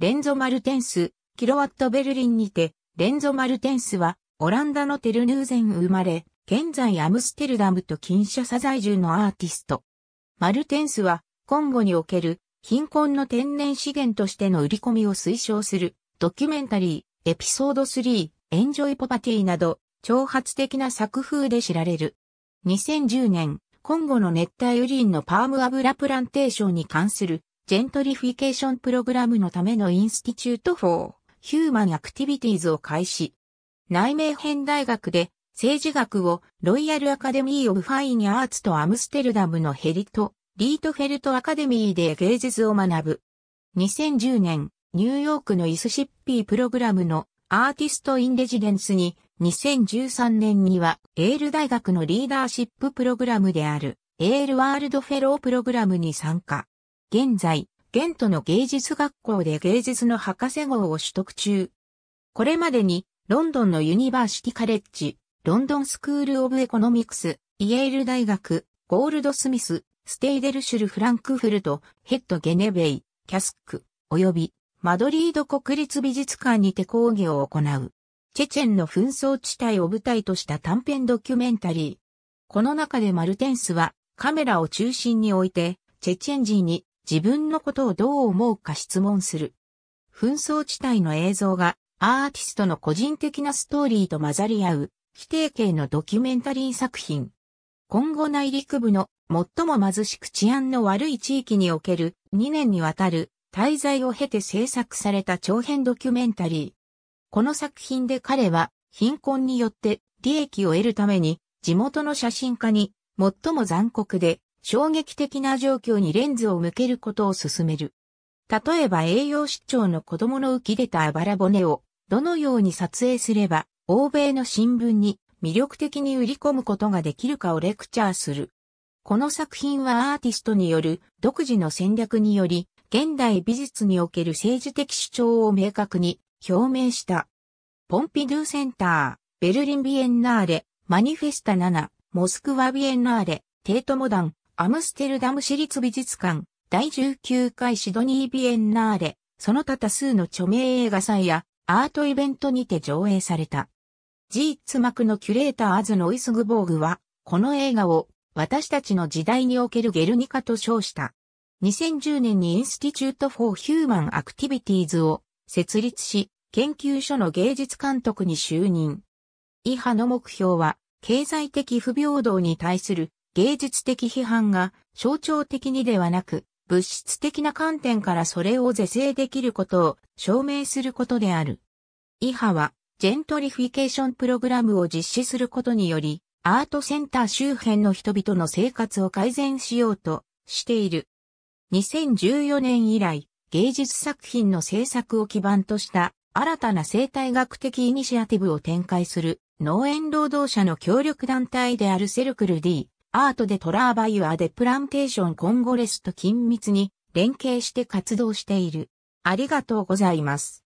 レンゾ・マルテンス、キロワット・ベルリンにて、レンゾ・マルテンスは、オランダのテルヌーゼン生まれ、現在アムステルダムとキンシャサ在住のアーティスト。マルテンスは、コンゴにおける、貧困の天然資源としての売り込みを推奨する、ドキュメンタリー、エピソード3、エンジョイ・ポパティなど、挑発的な作風で知られる。2010年、コンゴの熱帯雨林のパーム油プランテーションに関する、ジェントリフィケーションプログラムのためのInstitute for Human Activitiesを開始。内名編大学で政治学をロイヤルアカデミー・オブ・ファイン・アーツとアムステルダムのヘリト・リートフェルト・アカデミーで芸術を学ぶ。2010年、ニューヨークのイスシッピープログラムのアーティスト・イン・レジデンスに、2013年にはエール大学のリーダーシッププログラムであるエールワールドフェロープログラムに参加。現在、ゲントの芸術学校で芸術の博士号を取得中。これまでに、ロンドンのユニバーシティカレッジ、ロンドンスクールオブエコノミクス、イェール大学、ゴールドスミス、ステイデルシュル・フランクフルト、ヘッド・ゲネベイ、キャスク、及び、マドリード国立美術館にて講義を行う。チェチェンの紛争地帯を舞台とした短編ドキュメンタリー。この中でマルテンスは、カメラを中心に置いて、チェチェン人に、自分のことをどう思うか質問する。紛争地帯の映像がアーティストの個人的なストーリーと混ざり合う否定形のドキュメンタリー作品。今後内陸部の最も貧しく治安の悪い地域における2年にわたる滞在を経て制作された長編ドキュメンタリー。この作品で彼は貧困によって利益を得るために地元の写真家に最も残酷で衝撃的な状況にレンズを向けることを勧める。例えば栄養失調の子供の浮き出たあばら骨をどのように撮影すれば欧米の新聞に魅力的に売り込むことができるかをレクチャーする。この作品はアーティストによる独自の戦略により現代美術における政治的主張を明確に表明した。ポンピドゥセンター、ベルリンビエンナーレ、マニフェスタ7、モスクワビエンナーレ、テートモダン、アムステルダム市立美術館、第19回シドニービエンナーレ、その他多数の著名映画祭やアートイベントにて上映された。Zeitz MOCAAのキュレーターAzu Nwagboguは、この映画を私たちの時代におけるゲルニカと称した。2010年にInstitute for Human Activitiesを設立し、研究所の芸術監督に就任。以下の目標は、経済的不平等に対する芸術的批判が象徴的にではなく物質的な観点からそれを是正できることを証明することである。以下はジェントリフィケーションプログラムを実施することによりアートセンター周辺の人々の生活を改善しようとしている。2014年以来芸術作品の制作を基盤とした新たな生態学的イニシアティブを展開する農園労働者の協力団体であるCercle d'Art des Travailleurs de Plantation Congolaiseと緊密に連携して活動している。ありがとうございます。